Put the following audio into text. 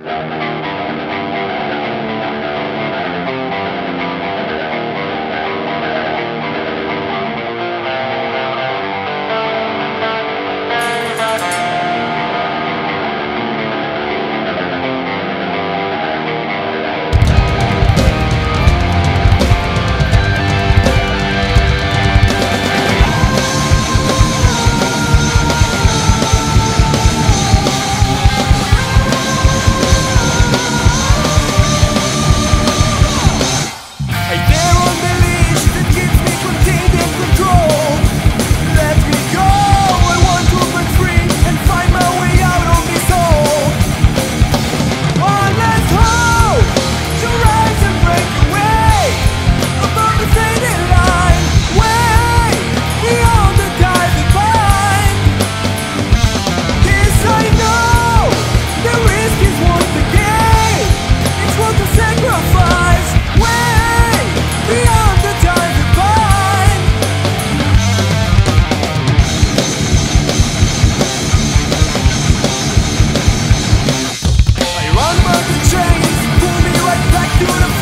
You're the